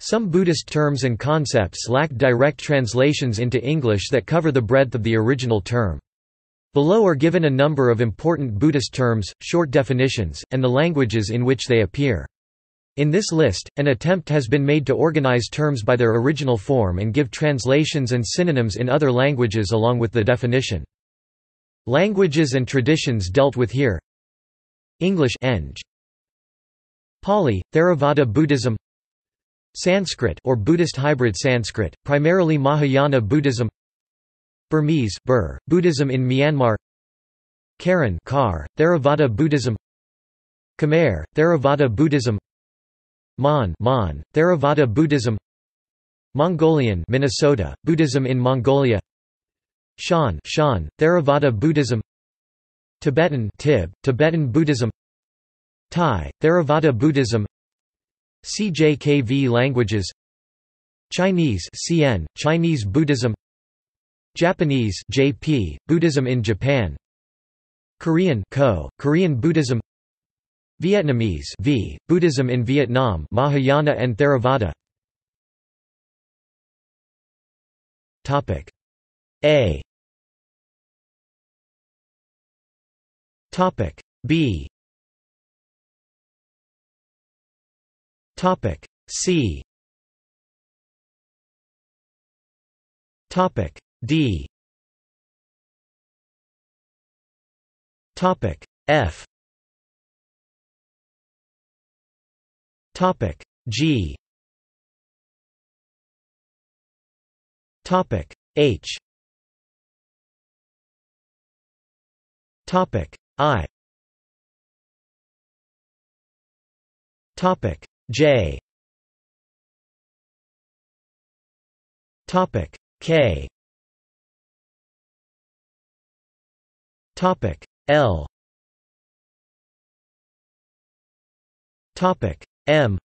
Some Buddhist terms and concepts lack direct translations into English that cover the breadth of the original term. Below are given a number of important Buddhist terms, short definitions, and the languages in which they appear. In this list, an attempt has been made to organize terms by their original form and give translations and synonyms in other languages along with the definition. Languages and traditions dealt with here: English (Eng), Pāli, Theravada Buddhism, Sanskrit or Buddhist hybrid Sanskrit, primarily Mahayana Buddhism, Burmese (Bur) Buddhism in Myanmar, Karen (Khmer), Theravada Buddhism, Khmer, Theravada Buddhism, Mon, Mon, Theravada Buddhism, Mongolian Minnesota Buddhism in Mongolia, Shan, Shan, Theravada Buddhism, Tibetan (Tib), Tibetan Buddhism, Thai, Theravada Buddhism, CJKV languages, Chinese (CN), Chinese Buddhism, Japanese (JP), Buddhism in Japan, Korean (Ko), Korean Buddhism, Vietnamese (V), Buddhism in Vietnam, Mahayana and Theravada. Topic A. Topic B. Topic C. Topic D. Topic F. Topic G. Topic H. Topic I. Topic J. Topic K. Topic L. Topic M.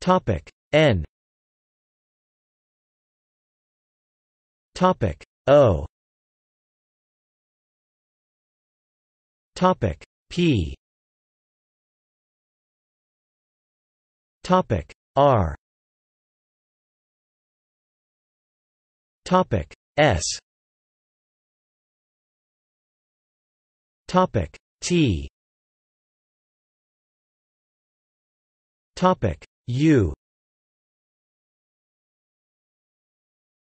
Topic N. Topic O. Topic P. Topic R. Topic S. Topic T. Topic U.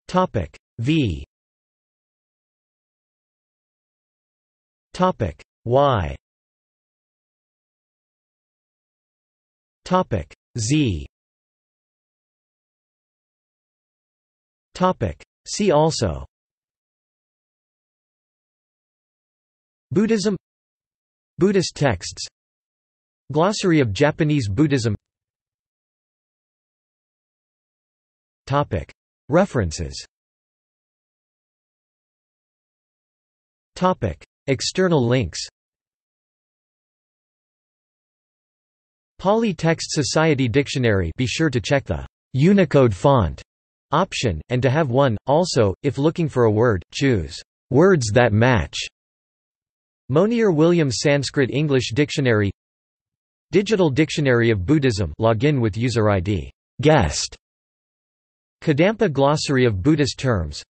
Topic V. Topic Y. Topic Z. Topic See also: Buddhism, Buddhist texts, Glossary of Japanese Buddhism. Topic References. Topic External links. Pāli Text Society Dictionary. Be sure to check the Unicode font option, and to have one. Also, if looking for a word, choose words that match. Monier Williams Sanskrit English Dictionary. Digital Dictionary of Buddhism. Log in with user ID guest. Kadampa Glossary of Buddhist Terms.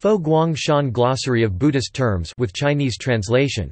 Fo Guang Shan Glossary of Buddhist Terms with Chinese translation.